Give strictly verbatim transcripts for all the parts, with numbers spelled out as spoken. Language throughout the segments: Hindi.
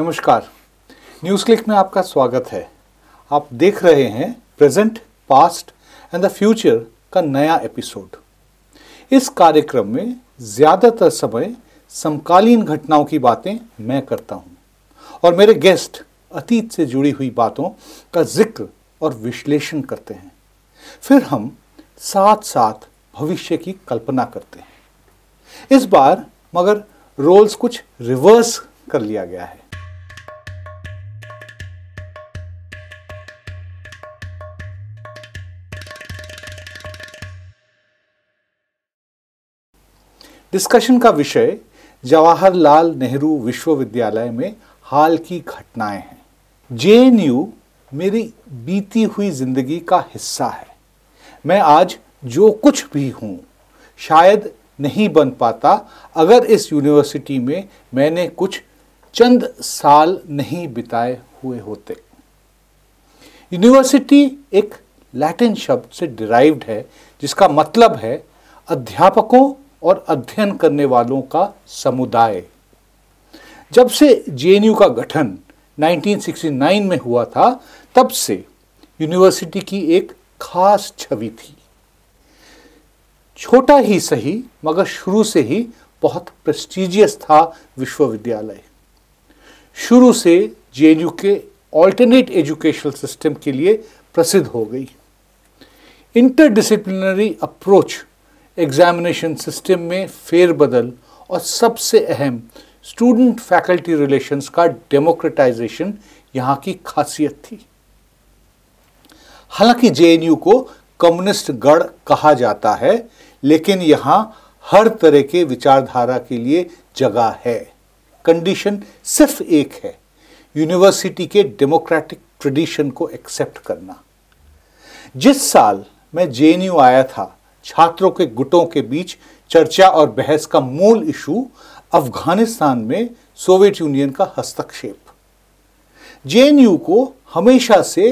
नमस्कार, न्यूज़ क्लिक में आपका स्वागत है। आप देख रहे हैं present, past and the future का नया एपिसोड। इस कार्यक्रम में ज़्यादातर समय समकालीन घटनाओं की बातें मैं करता हूँ और मेरे गेस्ट अतीत से जुड़ी हुई बातों का जिक्र और विश्लेषण करते हैं। फिर हम साथ साथ भविष्य की कल्पना करते हैं। इस बार मगर रोल्स कुछ रिवर्स कर लिया गया है। डिस्कशन का विषय जवाहरलाल नेहरू विश्वविद्यालय में हाल की घटनाएं हैं। जे एन यू मेरी बीती हुई जिंदगी का हिस्सा है। मैं आज जो कुछ भी हूं शायद नहीं बन पाता अगर इस यूनिवर्सिटी में मैंने कुछ चंद साल नहीं बिताए हुए होते। यूनिवर्सिटी एक लैटिन शब्द से डिराइव्ड है जिसका मतलब है अध्यापकों और अध्ययन करने वालों का समुदाय। जब से जे एन यू का गठन उन्नीस सौ उनहत्तर में हुआ था तब से यूनिवर्सिटी की एक खास छवि थी। छोटा ही सही मगर शुरू से ही बहुत प्रेस्टीजियस था विश्वविद्यालय। शुरू से जे एन यू के ऑल्टरनेट एजुकेशनल सिस्टम के लिए प्रसिद्ध हो गई। इंटरडिसिप्लिनरी अप्रोच, एग्जामिनेशन सिस्टम में फेरबदल और सबसे अहम स्टूडेंट फैकल्टी रिलेशंस का डेमोक्रेटाइजेशन यहाँ की खासियत थी। हालांकि जे एन यू को कम्युनिस्ट गढ़ कहा जाता है, लेकिन यहाँ हर तरह के विचारधारा के लिए जगह है। कंडीशन सिर्फ एक है, यूनिवर्सिटी के डेमोक्रेटिक ट्रेडिशन को एक्सेप्ट करना। जिस साल मैं जे एन यू आया था, छात्रों के गुटों के बीच चर्चा और बहस का मूल इशू अफगानिस्तान में सोवियत यूनियन का हस्तक्षेप। जे एन यू को हमेशा से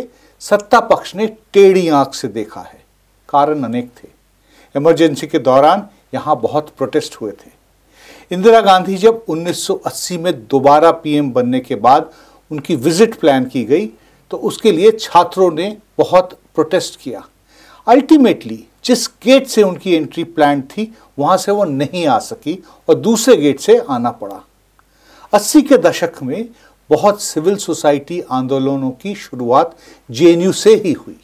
सत्ता पक्ष ने टेढ़ी आंख से देखा है। कारण अनेक थे। इमरजेंसी के दौरान यहाँ बहुत प्रोटेस्ट हुए थे। इंदिरा गांधी जब उन्नीस सौ अस्सी में दोबारा पी एम बनने के बाद उनकी विजिट प्लान की गई तो उसके लिए छात्रों ने बहुत प्रोटेस्ट किया। अल्टीमेटली जिस गेट से उनकी एंट्री प्लान थी वहाँ से वो नहीं आ सकी और दूसरे गेट से आना पड़ा। अस्सी के दशक में बहुत सिविल सोसाइटी आंदोलनों की शुरुआत जे एन यू से ही हुई।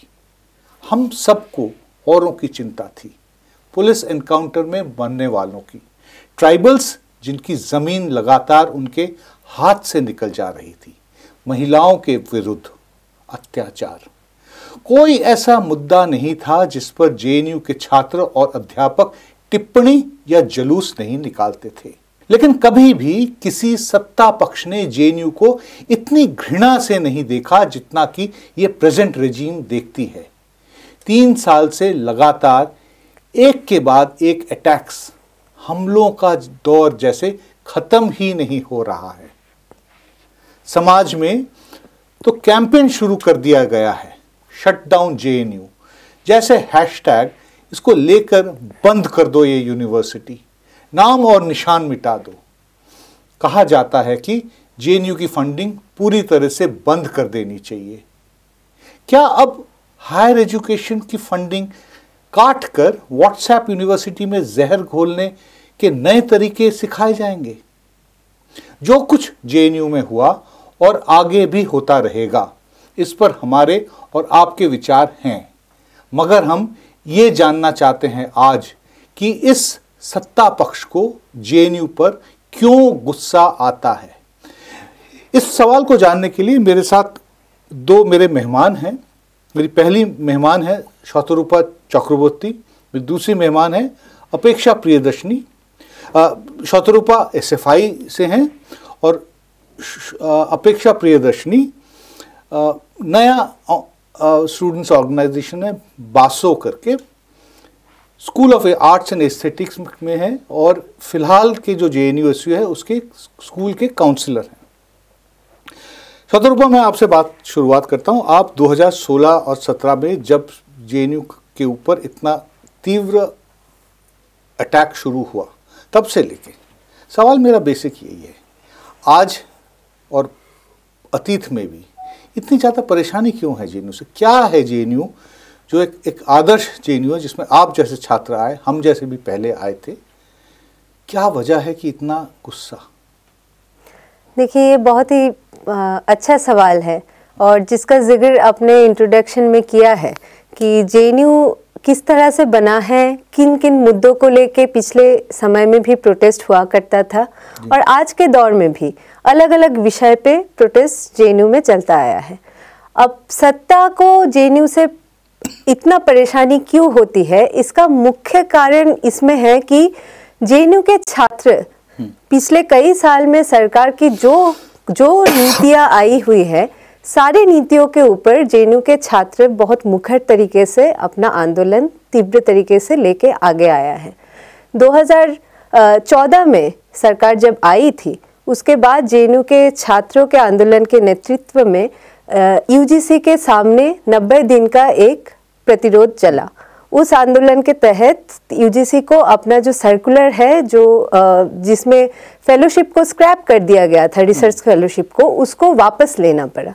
हम सबको औरों की चिंता थी, पुलिस एनकाउंटर में मरने वालों की, ट्राइबल्स जिनकी ज़मीन लगातार उनके हाथ से निकल जा रही थी, महिलाओं के विरुद्ध अत्याचार। कोई ऐसा मुद्दा नहीं था जिस पर जे एन यू के छात्र और अध्यापक टिप्पणी या जुलूस नहीं निकालते थे। लेकिन कभी भी किसी सत्ता पक्ष ने जे एन यू को इतनी घृणा से नहीं देखा जितना कि ये प्रेजेंट रेजीम देखती है। तीन साल से लगातार एक के बाद एक अटैक्स, हमलों का दौर जैसे खत्म ही नहीं हो रहा है। समाज में तो कैंपेन शुरू कर दिया गया है, शटडाउन जे एन यू जैसे हैशटैग, इसको लेकर बंद कर दो ये यूनिवर्सिटी, नाम और निशान मिटा दो। कहा जाता है कि जे एन यू की फंडिंग पूरी तरह से बंद कर देनी चाहिए। क्या अब हायर एजुकेशन की फंडिंग काट कर व्हाट्सएप यूनिवर्सिटी में जहर घोलने के नए तरीके सिखाए जाएंगे? जो कुछ जे एन यू में हुआ और आगे भी होता रहेगा, इस पर हमारे और आपके विचार हैं। मगर हम ये जानना चाहते हैं आज कि इस सत्ता पक्ष को जे एन यू पर क्यों गुस्सा आता है। इस सवाल को जानने के लिए मेरे साथ दो मेरे मेहमान हैं। मेरी पहली मेहमान है शतरूपा चक्रवर्ती, मेरी दूसरी मेहमान है Apeksha Priyadarshini. Shatarupa S F I से हैं और अपेक्षा प्रियदर्शनी Uh, नया स्टूडेंट्स uh, ऑर्गेनाइजेशन है बासो करके, school of arts and aesthetics में है और फिलहाल के जो J N U S U है उसके स्कूल के काउंसलर हैं। शतरूपा, मैं आपसे बात शुरुआत करता हूं। आप दो हज़ार सोलह और सत्रह में जब जे एन यू के ऊपर इतना तीव्र अटैक शुरू हुआ तब से लेके, सवाल मेरा बेसिक यही है, आज और अतीत में भी इतनी ज़्यादा परेशानी क्यों है जेएनयू से? क्या है जेएनयू जो एक एक आदर्श जेएनयू है जिसमें आप जैसे छात्र आए, हम जैसे भी पहले आए थे, क्या वजह है कि इतना गुस्सा? देखिए, ये बहुत ही आ, अच्छा सवाल है और जिसका जिक्र आपने इंट्रोडक्शन में किया है कि जेएनयू किस तरह से बना है, किन किन मुद्दों को लेके पिछले समय में भी प्रोटेस्ट हुआ करता था और आज के दौर में भी अलग अलग विषय पे प्रोटेस्ट जेएनयू में चलता आया है। अब सत्ता को जेएनयू से इतना परेशानी क्यों होती है, इसका मुख्य कारण इसमें है कि जेएनयू के छात्र पिछले कई साल में सरकार की जो जो नीतियाँ आई हुई है, सारे नीतियों के ऊपर जेएनयू के छात्र बहुत मुखर तरीके से अपना आंदोलन तीव्र तरीके से लेके आगे आया है। दो हज़ार चौदह में सरकार जब आई थी, उसके बाद जेएनयू के छात्रों के आंदोलन के नेतृत्व में यूजीसी के सामने नब्बे दिन का एक प्रतिरोध चला। उस आंदोलन के तहत यूजीसी को अपना जो सर्कुलर है, जो जिसमें फेलोशिप को स्क्रैप कर दिया गया था, रिसर्च फेलोशिप को, उसको वापस लेना पड़ा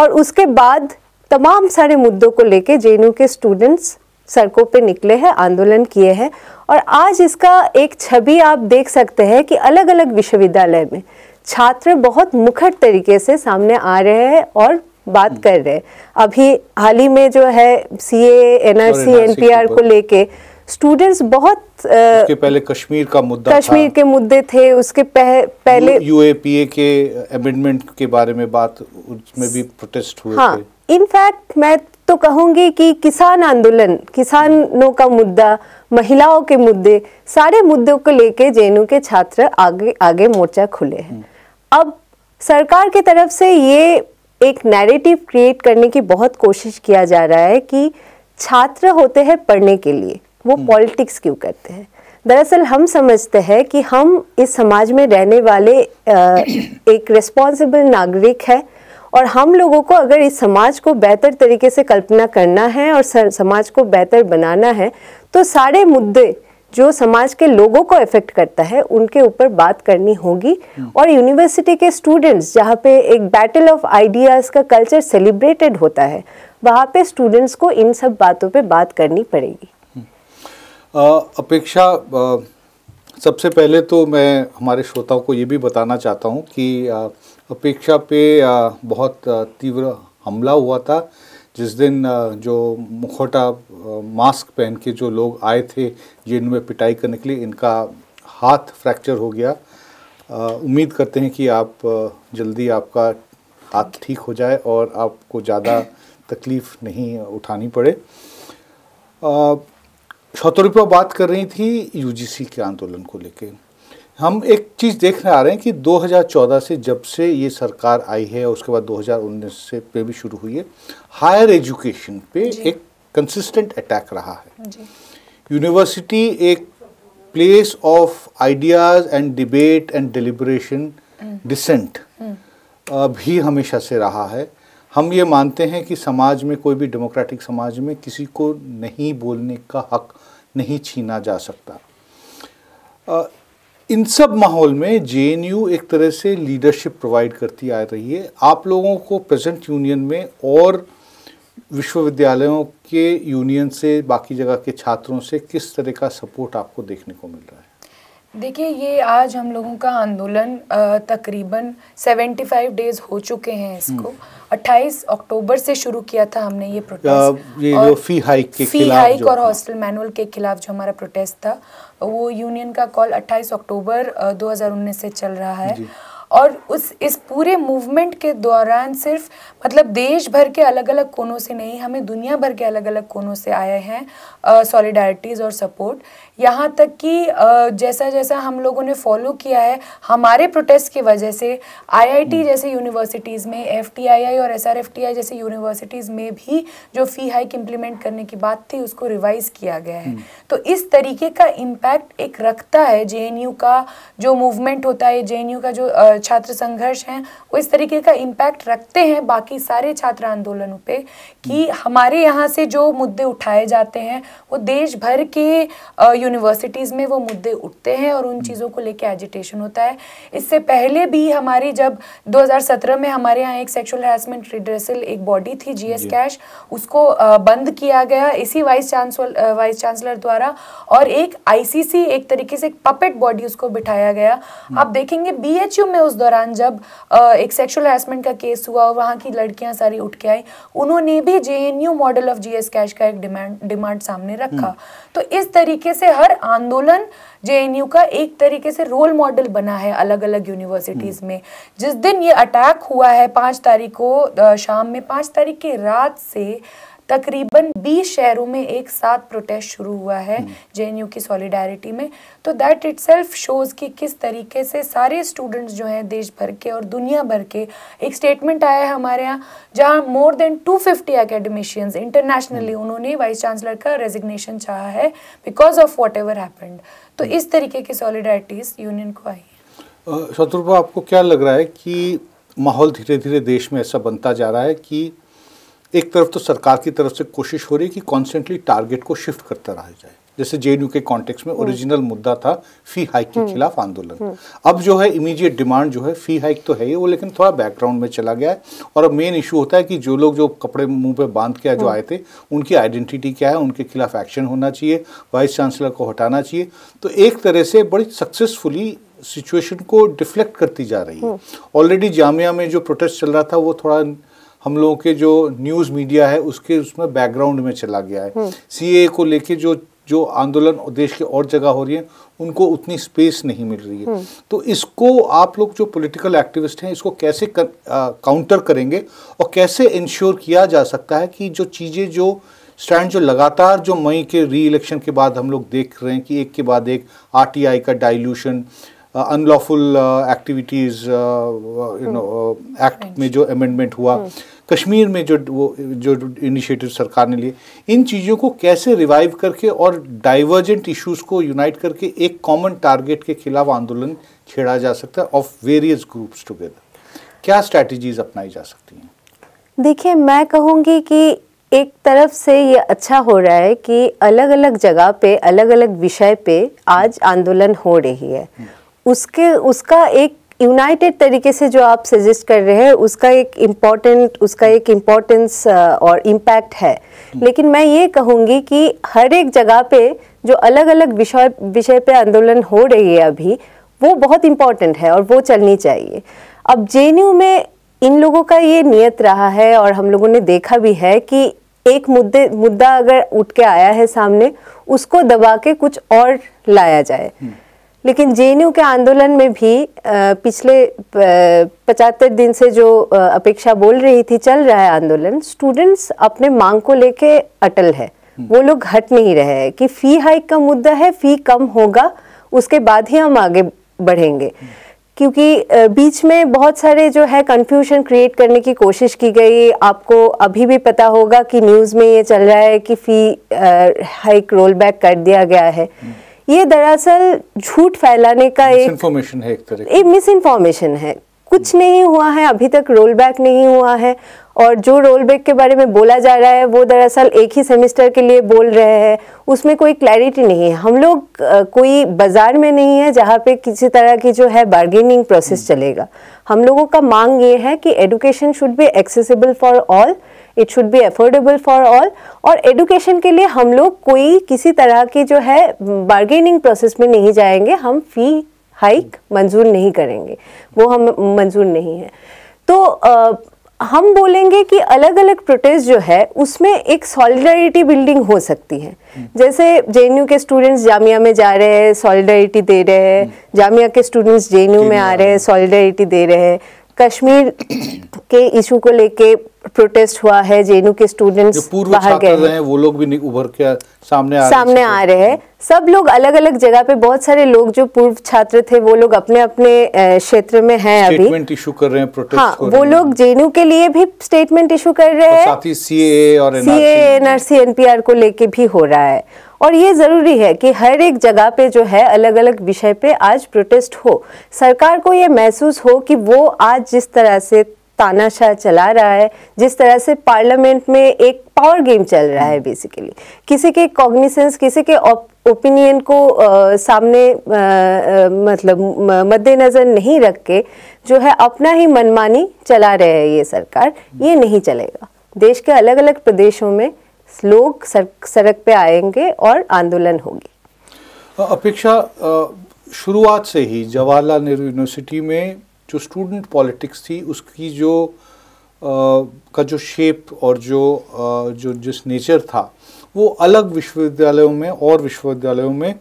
और उसके बाद तमाम सारे मुद्दों को लेके जेएनयू के स्टूडेंट्स सड़कों पे निकले हैं, आंदोलन किए हैं और आज इसका एक छवि आप देख सकते हैं कि अलग अलग विश्वविद्यालय में छात्र बहुत मुखर तरीके से सामने आ रहे हैं और बात कर रहे हैं। अभी हाल ही में जो है सीए, एनआरसी, एनपीआर को लेके स्टूडेंट्स बहुत उसके पहले कश्मीर का मुद्दा, कश्मीर के मुद्दे थे, उसके पह, पहले यूएपीए के अमेंडमेंट के बारे में बात, उसमें भी प्रोटेस्ट हुए हाँ, थे। इनफैक्ट मैं तो कहूँगी कि किसान आंदोलन, किसानों का मुद्दा, महिलाओं के मुद्दे, सारे मुद्दों को लेके जेएनयू के छात्र आगे आगे मोर्चा खुले हैं। अब सरकार की तरफ से ये एक नैरेटिव क्रिएट करने की बहुत कोशिश किया जा रहा है कि छात्र होते हैं पढ़ने के लिए, वो पॉलिटिक्स क्यों करते हैं। दरअसल हम समझते हैं कि हम इस समाज में रहने वाले एक रिस्पॉन्सिबल नागरिक है और हम लोगों को अगर इस समाज को बेहतर तरीके से कल्पना करना है और समाज को बेहतर बनाना है तो सारे मुद्दे जो समाज के लोगों को इफेक्ट करता है उनके ऊपर बात करनी होगी। और यूनिवर्सिटी के स्टूडेंट्स जहाँ पे एक बैटल ऑफ आइडियाज़ का कल्चर सेलिब्रेटेड होता है, वहाँ पे स्टूडेंट्स को इन सब बातों पे बात करनी पड़ेगी। आ, अपेक्षा, आ, सबसे पहले तो मैं हमारे श्रोताओं को ये भी बताना चाहता हूँ कि आ, अपेक्षा पे आ, बहुत तीव्र हमला हुआ था जिस दिन जो मुखौटा मास्क पहन के जो लोग आए थे जेएनयू में पिटाई करने के लिए, इनका हाथ फ्रैक्चर हो गया। उम्मीद करते हैं कि आप जल्दी आपका हाथ ठीक हो जाए और आपको ज़्यादा तकलीफ़ नहीं उठानी पड़े। शतरूपा बात कर रही थी यूजीसी के आंदोलन को लेके। हम एक चीज़ देखने आ रहे हैं कि दो हज़ार चौदह से, जब से ये सरकार आई है, उसके बाद दो हज़ार उन्नीस से पे भी शुरू हुई है, हायर एजुकेशन पे एक कंसिस्टेंट अटैक रहा है। यूनिवर्सिटी एक place of ideas and debate and deliberation, dissent भी हमेशा से रहा है। हम ये मानते हैं कि समाज में, कोई भी डेमोक्रेटिक समाज में, किसी को नहीं बोलने का हक नहीं छीना जा सकता। uh, इन सब माहौल में जेएनयू एक तरह से लीडरशिप प्रोवाइड करती आ रही है। आप लोगों को प्रेजेंट यूनियन में और विश्वविद्यालयों के यूनियन से, बाकी जगह के छात्रों से किस तरह का सपोर्ट आपको देखने को मिल रहा है? देखिए, ये आज हम लोगों का आंदोलन तकरीबन पचहत्तर डेज हो चुके हैं। इसको अट्ठाईस अक्टूबर से शुरू किया था हमने ये प्रोटेस्ट। ये जो फी हाइक के फी हाइक और हॉस्टल मैनुअल के खिलाफ जो हमारा प्रोटेस्ट था, वो यूनियन का कॉल अट्ठाईस अक्टूबर दो हज़ार उन्नीस से चल रहा है। और उस इस पूरे मूवमेंट के दौरान सिर्फ मतलब देश भर के अलग अलग कोनों से नहीं, हमें दुनिया भर के अलग अलग कोनों से आए हैं सॉलिडारिटीज़ और सपोर्ट। यहाँ तक कि uh, जैसा जैसा हम लोगों ने फॉलो किया है, हमारे प्रोटेस्ट की वजह से आई आई टी जैसे यूनिवर्सिटीज़ में, एफ टी आई आई और S R F T I जैसे यूनिवर्सिटीज़ में भी जो फ़ी हाइक इम्प्लीमेंट करने की बात थी उसको रिवाइज़ किया गया है। तो इस तरीके का इम्पैक्ट एक रखता है जेएनयू का जो मूवमेंट होता है, जेएनयू का जो uh, छात्र संघर्ष हैं, वो इस तरीके का इम्पैक्ट रखते हैं बाकी सारे छात्र आंदोलनों पे कि हमारे यहाँ से जो मुद्दे उठाए जाते हैं वो देश भर के यूनिवर्सिटीज़ में वो मुद्दे उठते हैं और उन चीज़ों को लेके एजिटेशन होता है। इससे पहले भी हमारी जब दो हज़ार सत्रह में हमारे यहाँ एक सेक्सुअल हैरेसमेंट रिड्रेसल एक बॉडी थी जीएसकैश, उसको बंद किया गया इसी वाइस चांसलर वाइस चांसलर द्वारा, और एक आईसीसी एक तरीके से एक पपेट बॉडी उसको बिठाया गया। आप देखेंगे बीएचयू में उस दौरान जब एक सेक्सुअल हैरेसमेंट का केस हुआ और वहाँ की लड़कियाँ सारी उठ के आई, उन्होंने भी जेएनयू मॉडल ऑफ जीएसकैश का एक डिमांड डिमांड सामने रखा। तो इस तरीके से हर आंदोलन जेएनयू का एक तरीके से रोल मॉडल बना है अलग अलग यूनिवर्सिटीज में। जिस दिन ये अटैक हुआ है पाँच तारीख को शाम में, पाँच तारीख की रात से तकरीबन बीस शहरों में एक साथ प्रोटेस्ट शुरू हुआ है जेएनयू की सॉलिडारिटी में। तो दैट इटसेल्फ शोज कि किस तरीके से सारे स्टूडेंट्स जो हैं देश भर के और दुनिया भर के, एक स्टेटमेंट आया है हमारे यहाँ जहाँ more than two fifty academicians internationally उन्होंने वाइस चांसलर का रेजिग्नेशन चाहा है because of whatever happened. तो इस तरीके की सॉलिडारिटीज यूनियन को आई है। शत्रुपा, आपको क्या लग रहा है कि माहौल धीरे धीरे देश में ऐसा बनता जा रहा है कि एक तरफ तो सरकार की तरफ से कोशिश हो रही है कि कॉन्स्टेंटली टारगेट को शिफ्ट करता रहा जाए, जैसे जेएनयू के कॉन्टेक्स्ट में ओरिजिनल मुद्दा था फी हाइक के खिलाफ आंदोलन, अब जो है इमीडिएट डिमांड जो है फी हाइक तो है ही वो लेकिन थोड़ा बैकग्राउंड में चला गया है, और अब मेन इशू होता है कि जो लोग जो कपड़े मुंह पे बांध के जो आए थे उनकी आइडेंटिटी क्या है, उनके खिलाफ एक्शन होना चाहिए, वाइस चांसलर को हटाना चाहिए। तो एक तरह से बड़ी सक्सेसफुली सिचुएशन को डिफ्लेक्ट करती जा रही है। ऑलरेडी जामिया में जो प्रोटेस्ट चल रहा था वो थोड़ा हम लोगों के जो न्यूज़ मीडिया है उसके उसमें बैकग्राउंड में चला गया है। सीए को लेके जो जो आंदोलन देश के और जगह हो रही है उनको उतनी स्पेस नहीं मिल रही है। तो इसको आप लोग जो पॉलिटिकल एक्टिविस्ट हैं इसको कैसे कर, आ, काउंटर करेंगे और कैसे इंश्योर किया जा सकता है कि जो चीज़ें जो स्टैंड जो लगातार जो मई के री इलेक्शन के बाद हम लोग देख रहे हैं कि एक के बाद एक आर टी आई का dilution, unlawful activities you know act में जो अमेंडमेंट हुआ, कश्मीर में जो वो जो इनिशिएटिव सरकार ने लिए, इन चीज़ों को कैसे रिवाइव करके और डाइवर्जेंट इश्यूज को यूनाइट करके एक कॉमन टारगेट के खिलाफ आंदोलन छेड़ा जा सकता है ऑफ वेरियस ग्रुप्स टुगेदर, क्या स्ट्रैटेजीज अपनाई जा सकती हैं? देखिए, मैं कहूँगी कि एक तरफ से ये अच्छा हो रहा है कि अलग अलग जगह पे अलग अलग विषय पे आज आंदोलन हो रही है। उसके उसका एक यूनाइटेड तरीके से जो आप सजेस्ट कर रहे हैं उसका एक इम्पॉर्टेंट उसका एक इम्पॉर्टेंस और इम्पैक्ट है, लेकिन मैं ये कहूँगी कि हर एक जगह पे जो अलग अलग विषय विषय पे आंदोलन हो रही है अभी वो बहुत इम्पॉर्टेंट है और वो चलनी चाहिए। अब जेएनयू में इन लोगों का ये नियत रहा है और हम लोगों ने देखा भी है कि एक मुद्दे मुद्दा अगर उठ के आया है सामने उसको दबा के कुछ और लाया जाए। लेकिन जेएनयू के आंदोलन में भी पिछले पचहत्तर दिन से जो अपेक्षा बोल रही थी चल रहा है आंदोलन, स्टूडेंट्स अपने मांग को लेके अटल है, वो लोग हट नहीं रहे हैं कि फी हाइक का मुद्दा है, फी कम होगा उसके बाद ही हम आगे बढ़ेंगे। क्योंकि बीच में बहुत सारे जो है कंफ्यूजन क्रिएट करने की कोशिश की गई। आपको अभी भी पता होगा कि न्यूज़ में ये चल रहा है कि फी हाइक रोल बैक कर दिया गया है, ये दरअसल झूठ फैलाने का एक मिसइंफॉर्मेशन है, एक तरह एक मिसइंफॉर्मेशन है। कुछ नहीं हुआ है, अभी तक रोल बैक नहीं हुआ है, और जो रोल बैक के बारे में बोला जा रहा है वो दरअसल एक ही सेमेस्टर के लिए बोल रहे हैं, उसमें कोई क्लैरिटी नहीं है। हम लोग कोई बाजार में नहीं है जहाँ पे किसी तरह की जो है बार्गेनिंग प्रोसेस चलेगा। हम लोगों का मांग ये है कि education should be accessible for all, it should be affordable for all, और एडुकेशन के लिए हम लोग कोई किसी तरह की जो है बार्गेनिंग प्रोसेस में नहीं जाएंगे। हम फी हाइक मंजूर नहीं करेंगे, वो हम मंजूर नहीं है। तो आ, हम बोलेंगे कि अलग अलग प्रोटेस्ट जो है उसमें एक सॉलिडरिटी बिल्डिंग हो सकती है। जैसे जेएनयू के स्टूडेंट्स जामिया में जा रहे हैं, सॉलिडरिटी दे रहे हैं, जामिया के स्टूडेंट्स जेएनयू में आ रहे हैं, सॉलिडरिटी दे रहे हैं, कश्मीर के इशू को लेके प्रोटेस्ट हुआ है, जेएनयू के स्टूडेंट्स बाहर गए हैं, वो लोग भी उभर के सामने आ सामने आ रहे हैं। सब लोग अलग अलग जगह पे, बहुत सारे लोग जो पूर्व छात्र थे वो लोग अपने अपने क्षेत्र में हैं, स्टेटमेंट इशू कर रहे हैं, प्रोटेस्ट हाँ, वो लोग जेएनयू के लिए भी स्टेटमेंट इशू कर रहे हैं, साथ ही सीए और सीए एनआरसी एनपीआर को लेके भी हो रहा है। और ये ज़रूरी है कि हर एक जगह पे जो है अलग अलग विषय पे आज प्रोटेस्ट हो। सरकार को ये महसूस हो कि वो आज जिस तरह से तानाशाह चला रहा है, जिस तरह से पार्लियामेंट में एक पावर गेम चल रहा है बेसिकली, किसी के कॉग्निसेंस, किसी के ओपिनियन को आ, सामने आ, आ, मतलब मद्देनजर नहीं रख के जो है अपना ही मनमानी चला रहे हैं ये सरकार। ये नहीं चलेगा। देश के अलग अलग प्रदेशों में लोग सर, सड़क पे आएंगे और आंदोलन होगी। अपेक्षा, शुरुआत से ही जवाहरलाल नेहरू यूनिवर्सिटी में जो स्टूडेंट पॉलिटिक्स थी उसकी जो आ, का जो शेप और जो आ, जो जिस नेचर था वो अलग विश्वविद्यालयों में और विश्वविद्यालयों में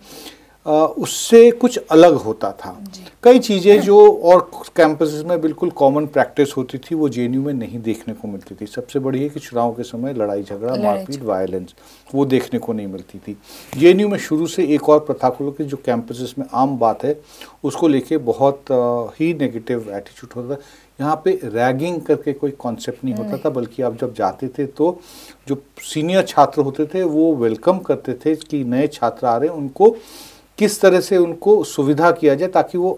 आ, उससे कुछ अलग होता था। कई चीज़ें जो और कैंपसेस में बिल्कुल कॉमन प्रैक्टिस होती थी वो जेएनयू में नहीं देखने को मिलती थी। सबसे बड़ी है कि चुनाव के समय लड़ाई झगड़ा, मारपीट, वायलेंस, वो देखने को नहीं मिलती थी। जेएनयू में शुरू से एक और प्रथा को लेकर जो कैंपसेस में आम बात है उसको लेके बहुत ही नेगेटिव एटीट्यूड होता था। यहाँ पे रैगिंग करके कोई कॉन्सेप्ट नहीं होता था, बल्कि आप जब जाते थे तो जो सीनियर छात्र होते थे वो वेलकम करते थे कि नए छात्र आ रहे हैं, उनको किस तरह से उनको सुविधा किया जाए ताकि वो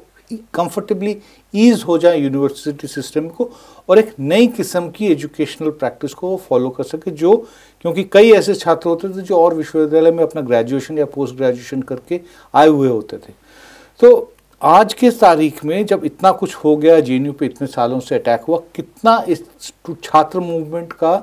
कंफर्टेबली ईज हो जाए यूनिवर्सिटी सिस्टम को और एक नई किस्म की एजुकेशनल प्रैक्टिस को वो फॉलो कर सके। जो क्योंकि कई ऐसे छात्र होते थे जो और विश्वविद्यालय में अपना ग्रेजुएशन या पोस्ट ग्रेजुएशन करके आए हुए होते थे। तो आज के तारीख में जब इतना कुछ हो गया, जेएनयू पे इतने सालों से अटैक हुआ, कितना इस छात्र मूवमेंट का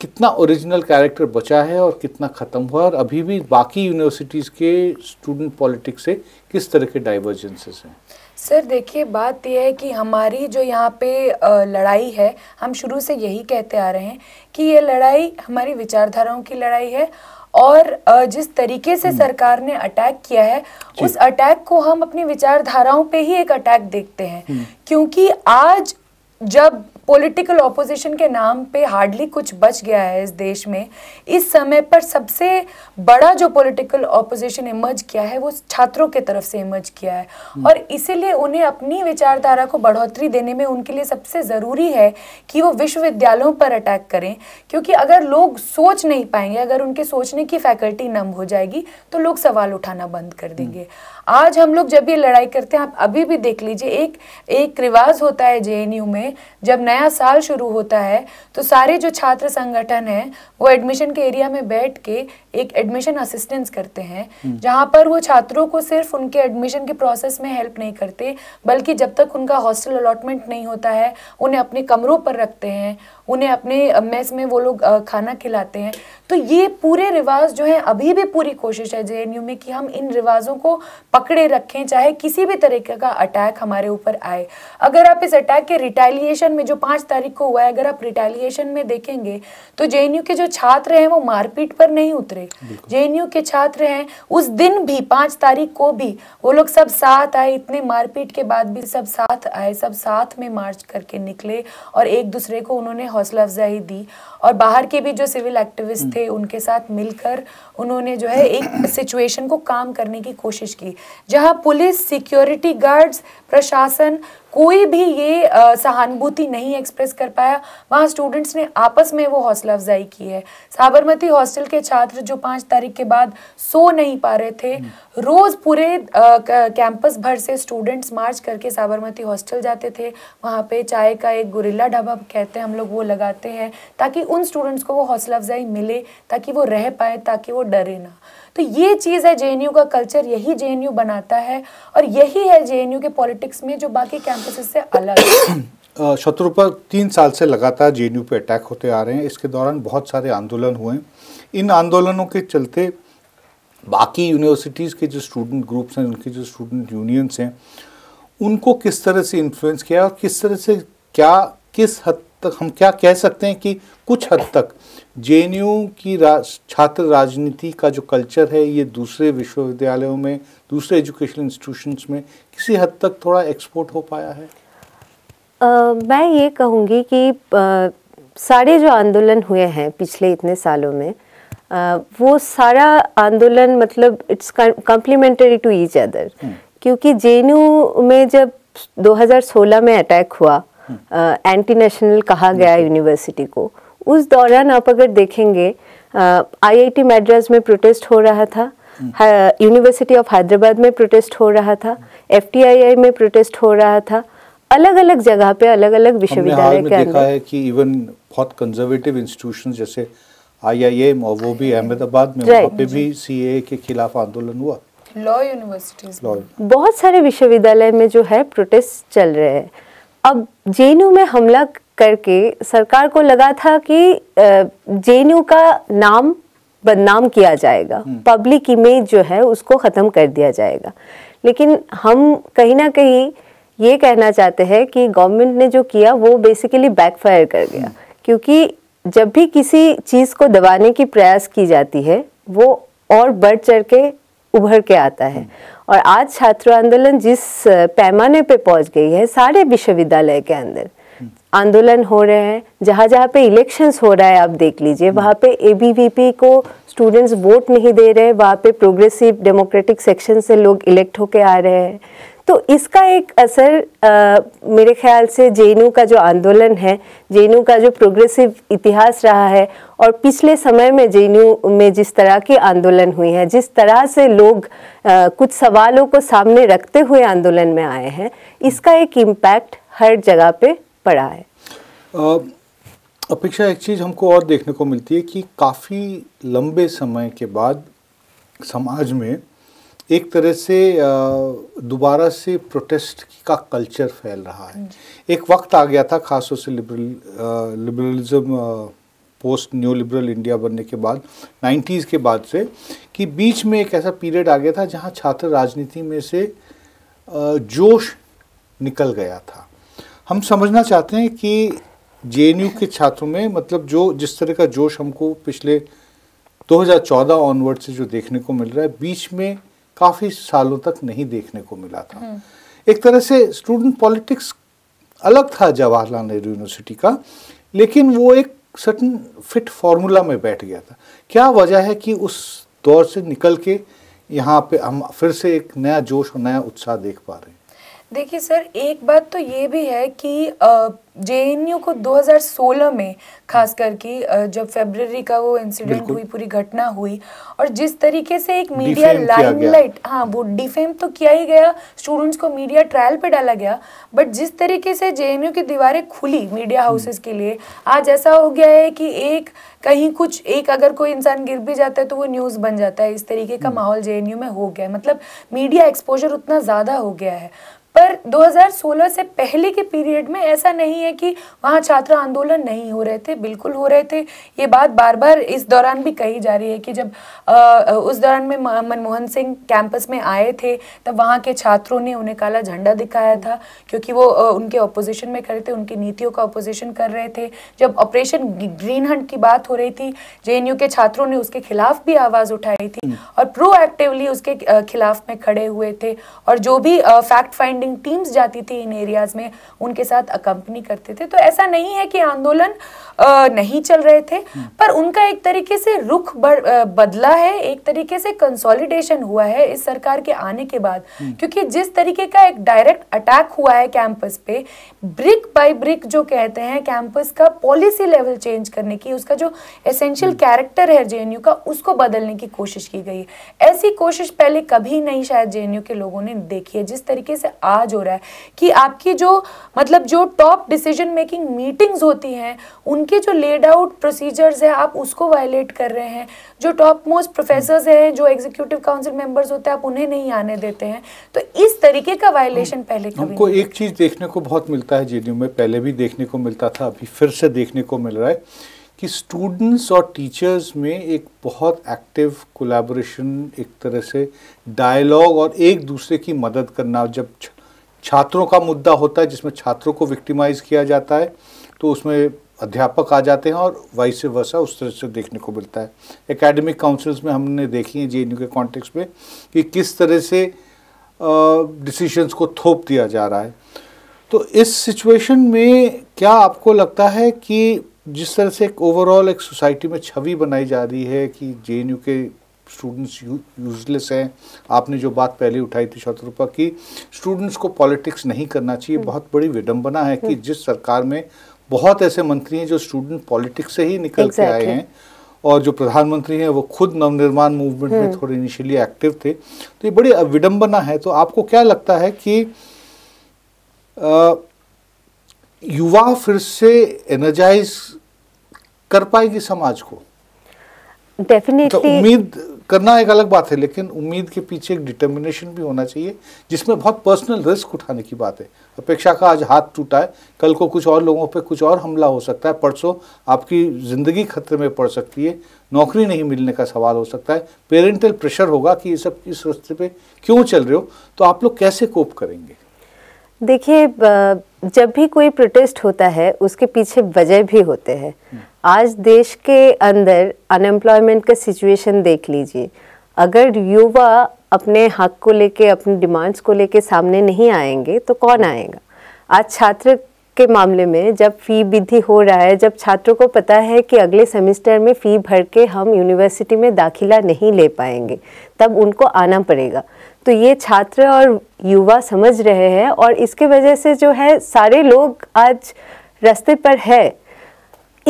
कितना ओरिजिनल कैरेक्टर बचा है और कितना ख़त्म हुआ, और अभी भी बाकी यूनिवर्सिटीज़ के स्टूडेंट पॉलिटिक्स से किस तरह के डाइवर्जेंसेस हैं? सर देखिए, बात यह है कि हमारी जो यहाँ पे लड़ाई है, हम शुरू से यही कहते आ रहे हैं कि ये लड़ाई हमारी विचारधाराओं की लड़ाई है, और जिस तरीके से सरकार ने अटैक किया है उस अटैक को हम अपनी विचारधाराओं पे ही एक अटैक देखते हैं। क्योंकि आज जब पॉलिटिकल ऑपोजिशन के नाम पे हार्डली कुछ बच गया है इस देश में, इस समय पर सबसे बड़ा जो पॉलिटिकल ऑपोजिशन इमर्ज किया है वो छात्रों के तरफ से इमर्ज किया है, और इसीलिए उन्हें अपनी विचारधारा को बढ़ोतरी देने में उनके लिए सबसे ज़रूरी है कि वो विश्वविद्यालयों पर अटैक करें। क्योंकि अगर लोग सोच नहीं पाएंगे, अगर उनके सोचने की फैकल्टी नम हो जाएगी तो लोग सवाल उठाना बंद कर देंगे। आज हम लोग जब ये लड़ाई करते हैं, आप अभी भी देख लीजिए, एक एक रिवाज होता है जेएनयू में, जब नया साल शुरू होता है तो सारे जो छात्र संगठन हैं वो एडमिशन के एरिया में बैठ के एक एडमिशन असिस्टेंस करते हैं, जहां पर वो छात्रों को सिर्फ उनके एडमिशन के प्रोसेस में हेल्प नहीं करते, बल्कि जब तक उनका हॉस्टल अलॉटमेंट नहीं होता है उन्हें अपने कमरों पर रखते हैं, उन्हें अपने मेस में वो लोग खाना खिलाते हैं। तो ये पूरे रिवाज जो हैं, अभी भी पूरी कोशिश है जेएनयू में कि हम इन रिवाजों को पकड़े रखें, चाहे किसी भी तरीके का अटैक हमारे ऊपर आए। अगर आप इस अटैक के रिटेलिएशन में, जो पाँच तारीख को हुआ है, अगर आप रिटेलिएशन में देखेंगे तो जेएनयू के जो छात्र हैं वो मारपीट पर नहीं उतरे। जेएनयू के छात्र हैं उस दिन भी, पाँच तारीख को भी, वो लोग सब साथ आए। इतने मारपीट के बाद भी सब साथ आए, सब साथ में मार्च करके निकले और एक दूसरे को उन्होंने हौसला अफजाई दी, और बाहर के भी जो सिविल एक्टिविस्ट थे उनके साथ मिलकर उन्होंने जो है एक सिचुएशन को काम करने की कोशिश की, जहां पुलिस, सिक्योरिटी गार्ड्स, प्रशासन कोई भी ये सहानुभूति नहीं एक्सप्रेस कर पाया। वहाँ स्टूडेंट्स ने आपस में वो हौसला अफजाई की है। साबरमती हॉस्टल के छात्र जो पाँच तारीख के बाद सो नहीं पा रहे थे, रोज़ पूरे कैंपस भर से स्टूडेंट्स मार्च करके साबरमती हॉस्टल जाते थे। वहाँ पे चाय का एक गुरिल्ला ढाबा कहते हैं हम लोग, वो लगाते हैं ताकि उन स्टूडेंट्स को वो हौसला अफजाई मिले, ताकि वो रह पाए, ताकि वो डरे ना। तो ये चीज़ है जेएनयू का कल्चर, यही जेएनयू बनाता है, और यही है जेएनयू के पॉलिटिक्स में जो बाकी कैंपसेस से अलग है। शत्रुपा, तीन साल से लगातार जेएनयू पे अटैक होते आ रहे हैं। इसके दौरान बहुत सारे आंदोलन हुए हैं। इन आंदोलनों के चलते बाकी यूनिवर्सिटीज़ के जो स्टूडेंट ग्रुप्स हैं, उनके जो स्टूडेंट यूनियंस हैं, उनको किस तरह से इन्फ्लुएंस किया और किस तरह से, क्या किस हद तक हम क्या कह सकते हैं कि कुछ हद तक जेएनयू की राज, छात्र राजनीति का जो कल्चर है ये दूसरे विश्वविद्यालयों में, दूसरे एजुकेशनल इंस्टीट्यूशंस में किसी हद तक थोड़ा एक्सपोर्ट हो पाया है? आ, मैं ये कहूँगी कि आ, सारे जो आंदोलन हुए हैं पिछले इतने सालों में, आ, वो सारा आंदोलन मतलब it's complementary to each other. क्योंकि जेएनयू में जब दो हज़ार सोलह में अटैक हुआ, एंटी नेशनल कहा गया यूनिवर्सिटी को, उस दौरान आप अगर देखेंगे आईआईटी मद्रास में प्रोटेस्ट हो रहा था, यूनिवर्सिटी ऑफ हैदराबाद में प्रोटेस्ट हो रहा था, एफटीआईआई में प्रोटेस्ट हो रहा था, अलग अलग जगह पे अलग अलग विश्वविद्यालय के देखा है कि इवन बहुत कंजर्वेटिव इंस्टीट्यूशंस जैसे आई आई एम और वो भी अहमदाबाद में, वहाँ पे भी सी ए ए के खिलाफ आंदोलन हुआ। लॉ यूनिवर्सिटीज, बहुत सारे विश्वविद्यालय में जो है प्रोटेस्ट चल रहे हैं। अब जे एन यू में हमला करके सरकार को लगा था कि जे एन यू का नाम बदनाम किया जाएगा, पब्लिक इमेज जो है उसको ख़त्म कर दिया जाएगा। लेकिन हम कहीं ना कहीं ये कहना चाहते हैं कि गवर्नमेंट ने जो किया वो बेसिकली बैकफायर कर गया, क्योंकि जब भी किसी चीज़ को दबाने की प्रयास की जाती है वो और बढ़ चढ़ के उभर के आता है। और आज छात्र आंदोलन जिस पैमाने पे पहुंच गई है, सारे विश्वविद्यालय के अंदर आंदोलन हो रहे हैं, जहाँ जहाँ पे इलेक्शंस हो रहा है आप देख लीजिए, वहाँ पे ए बी वी पी को स्टूडेंट्स वोट नहीं दे रहे, वहाँ पे प्रोग्रेसिव डेमोक्रेटिक सेक्शन से लोग इलेक्ट होके आ रहे हैं। तो इसका एक असर आ, मेरे ख्याल से जे एन यू का जो आंदोलन है, जे एन यू का जो प्रोग्रेसिव इतिहास रहा है और पिछले समय में जे एन यू में जिस तरह की आंदोलन हुई है, जिस तरह से लोग आ, कुछ सवालों को सामने रखते हुए आंदोलन में आए हैं, इसका एक इम्पैक्ट हर जगह पे पड़ा है। अपेक्षा, एक चीज़ हमको और देखने को मिलती है कि काफ़ी लंबे समय के बाद समाज में एक तरह से दोबारा से प्रोटेस्ट का कल्चर फैल रहा है। एक वक्त आ गया था, खासतौर से liberal liberalism post new liberal India बनने के बाद, नाइन्टीज़ के बाद से, कि बीच में एक ऐसा पीरियड आ गया था जहां छात्र राजनीति में से जोश निकल गया था। हम समझना चाहते हैं कि जे एन यू के छात्रों में, मतलब जो जिस तरह का जोश हमको पिछले दो हज़ार चौदह ऑनवर्ड से जो देखने को मिल रहा है, बीच में काफ़ी सालों तक नहीं देखने को मिला था। एक तरह से स्टूडेंट पॉलिटिक्स अलग था जवाहरलाल नेहरू यूनिवर्सिटी का, लेकिन वो एक सर्टन फिट फार्मूला में बैठ गया था। क्या वजह है कि उस दौर से निकल के यहाँ पे हम फिर से एक नया जोश और नया उत्साह देख पा रहे हैं? देखिए सर, एक बात तो ये भी है कि जे एन यू को दो हज़ार सोलह में खास करके जब फरवरी का वो इंसिडेंट हुई, पूरी घटना हुई, और जिस तरीके से एक मीडिया लाइमलाइट, हाँ वो डिफेम तो किया ही गया, स्टूडेंट्स को मीडिया ट्रायल पे डाला गया, बट जिस तरीके से जे एन यू की दीवारें खुली मीडिया हाउसेस के लिए, आज ऐसा हो गया है कि एक कहीं कुछ एक अगर कोई इंसान गिर भी जाता है तो वो न्यूज़ बन जाता है। इस तरीके का माहौल जे एन यू में हो गया है, मतलब मीडिया एक्सपोजर उतना ज़्यादा हो गया है। पर दो हज़ार सोलह से पहले के पीरियड में ऐसा नहीं है कि वहाँ छात्र आंदोलन नहीं हो रहे थे, बिल्कुल हो रहे थे। ये बात बार बार इस दौरान भी कही जा रही है कि जब आ, उस दौरान में मनमोहन सिंह कैंपस में आए थे तब वहाँ के छात्रों ने उन्हें काला झंडा दिखाया था, क्योंकि वो आ, उनके ऑपोजिशन में खड़े थे, उनकी नीतियों का ऑपोजिशन कर रहे थे। जब ऑपरेशन ग्रीन हंट की बात हो रही थी, जे एन यू के छात्रों ने उसके खिलाफ भी आवाज़ उठाई थी और प्रोएक्टिवली उसके खिलाफ में खड़े हुए थे, और जो भी फैक्ट फाइंडिंग टीम्स जाती थी इन एरियाज में उनके साथ अकम्पनी करते थे। तो ऐसा नहीं है कि आंदोलन नहीं चल रहे थे, पर उनका एक तरीके से रुख बदला है, एक तरीके से कंसोलिडेशन हुआ है इस सरकार के आने के बाद। क्योंकि जिस तरीके का एक डायरेक्ट अटैक हुआ है कैंपस पे, ब्रिक बाय ब्रिक जो कहते हैं कैंपस का पॉलिसी लेवल चेंज करने की, उसका जो एसेंशियल कैरेक्टर है जे एन यू का, उसको बदलने की कोशिश की गई। ऐसी कोशिश पहले कभी नहीं शायद जे एन यू के लोगों ने देखी है, जिस तरीके से आज हो रहा है कि आपकी जो मतलब जो टॉप डिसीजन मेकिंग मीटिंग्स होती हैं उनके जो लेड आउट प्रोसीजर्स है आप उसको वायलेट कर रहे हैं, जो टॉप मोस्ट प्रोफेसर्स हैं, जो एग्जीक्यूटिव काउंसिल मेंबर्स होते हैं आप उन्हें नहीं आने देते हैं। तो इस तरीके का वायलेशन पहले कभी हमको एक चीज़ देखने को बहुत मिलता है जे एन यू में, पहले भी देखने को मिलता था, अभी फिर से देखने को मिल रहा है कि स्टूडेंट्स और टीचर्स में एक बहुत एक्टिव कोलैबोरेशन, एक तरह से डायलॉग और एक दूसरे की मदद करना। जब छात्रों का मुद्दा होता है जिसमें छात्रों को विक्टिमाइज़ किया जाता है तो उसमें अध्यापक आ जाते हैं और वाइस वर्सा, उस तरह से देखने को मिलता है। एकेडमिक काउंसिल्स में हमने देखी है जे एन यू के कॉन्टेक्स्ट में कि किस तरह से डिसीजंस को थोप दिया जा रहा है। तो इस सिचुएशन में क्या आपको लगता है कि जिस तरह से एक ओवरऑल एक सोसाइटी में छवि बनाई जा रही है कि जे एन यू के स्टूडेंट्स यूजलेस हैं, आपने जो बात पहले उठाई थी शतरूपा की स्टूडेंट्स को पॉलिटिक्स नहीं करना चाहिए, बहुत बड़ी विडंबना है कि जिस सरकार में बहुत ऐसे मंत्री हैं जो स्टूडेंट पॉलिटिक्स से ही निकल exactly. के आए हैं, और जो प्रधानमंत्री हैं वो खुद नवनिर्माण मूवमेंट में थोड़े इनिशियली एक्टिव थे, तो ये बड़ी विडंबना है। तो आपको क्या लगता है कि आ, युवा फिर से एनर्जाइज कर पाएगी समाज को? डेफिनेटली तो उम्मीद करना एक अलग बात है, लेकिन उम्मीद के पीछे एक डिटर्मिनेशन भी होना चाहिए जिसमें बहुत पर्सनल रिस्क उठाने की बात है। अपेक्षा का आज हाथ टूटा है, कल को कुछ और लोगों पे कुछ और हमला हो सकता है, परसों आपकी ज़िंदगी खतरे में पड़ सकती है, नौकरी नहीं मिलने का सवाल हो सकता है, पेरेंटल प्रेशर होगा कि ये सब इस रास्ते पे क्यों चल रहे हो, तो आप लोग कैसे कोप करेंगे? देखिए, जब भी कोई प्रोटेस्ट होता है उसके पीछे वजह भी होते हैं। आज देश के अंदर अनएम्प्लॉयमेंट का सिचुएशन देख लीजिए, अगर युवा अपने हक को लेके, अपनी डिमांड्स को लेके सामने नहीं आएंगे तो कौन आएगा? आज छात्र के मामले में जब फ़ी वृद्धि हो रहा है, जब छात्रों को पता है कि अगले सेमेस्टर में फ़ी भर के हम यूनिवर्सिटी में दाखिला नहीं ले पाएंगे, तब उनको आना पड़ेगा। तो ये छात्र और युवा समझ रहे हैं और इसके वजह से जो है सारे लोग आज रास्ते पर है।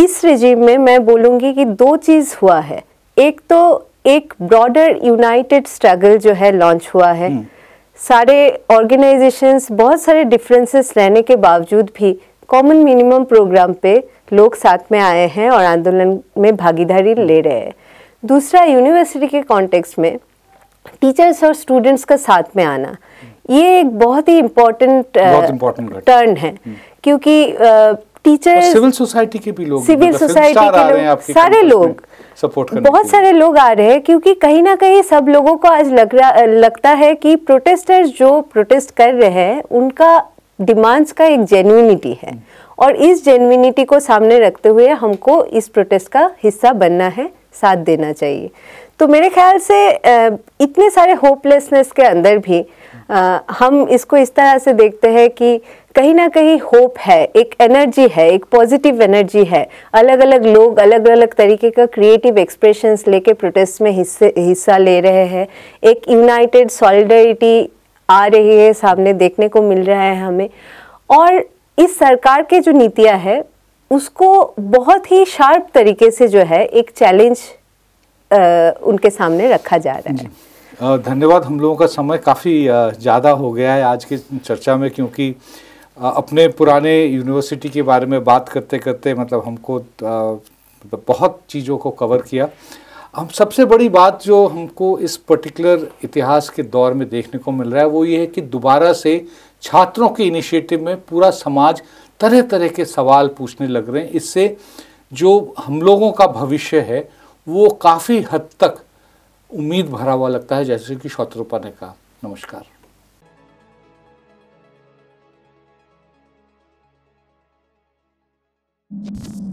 इस रिजीम में मैं बोलूँगी कि दो चीज़ हुआ है, एक तो एक ब्रॉडर यूनाइटेड स्ट्रगल जो है लॉन्च हुआ है, सारे ऑर्गेनाइजेशंस बहुत सारे डिफरेंसेस रहने के बावजूद भी कॉमन मिनिमम प्रोग्राम पे लोग साथ में आए हैं और आंदोलन में भागीदारी ले रहे हैं। दूसरा, यूनिवर्सिटी के कॉन्टेक्स्ट में टीचर्स और स्टूडेंट्स का साथ में आना, ये एक बहुत ही इम्पोर्टेंट टर्न है, क्योंकि टीचर्स, सिविल सोसाइटी के भी लोग, सिविल सोसाइटी के लोग, सारे लोग सपोर्ट करने, बहुत सारे लोग आ रहे हैं, क्योंकि कहीं ना कहीं सब लोगों को आज लग रहा लगता है कि प्रोटेस्टर्स जो प्रोटेस्ट कर रहे हैं उनका डिमांड्स का एक जेन्युइनिटी है और इस जेन्युइनिटी को सामने रखते हुए हमको इस प्रोटेस्ट का हिस्सा बनना है, साथ देना चाहिए। तो मेरे ख्याल से इतने सारे होपलेसनेस के अंदर भी हम इसको इस तरह से देखते हैं कि कहीं ना कहीं होप है, एक एनर्जी है, एक पॉजिटिव एनर्जी है। अलग अलग लोग अलग अलग तरीके का क्रिएटिव एक्सप्रेशंस लेके प्रोटेस्ट में हिस्से हिस्सा ले रहे हैं, एक यूनाइटेड सॉलिडरिटी आ रही है सामने, देखने को मिल रहा है हमें। और इस सरकार के जो नीतियां हैं उसको बहुत ही शार्प तरीके से जो है एक चैलेंज उनके सामने रखा जा रहा है। धन्यवाद। हम लोगों का समय काफ़ी ज़्यादा हो गया है आज की चर्चा में, क्योंकि अपने पुराने यूनिवर्सिटी के बारे में बात करते करते मतलब हमको बहुत चीज़ों को कवर किया। हम सबसे बड़ी बात जो हमको इस पर्टिकुलर इतिहास के दौर में देखने को मिल रहा है वो ये है कि दोबारा से छात्रों के इनिशिएटिव में पूरा समाज तरह तरह के सवाल पूछने लग रहे हैं। इससे जो हम लोगों का भविष्य है वो काफ़ी हद तक उम्मीद भरा हुआ लगता है, जैसे कि शतरूपा ने कहा। नमस्कार। you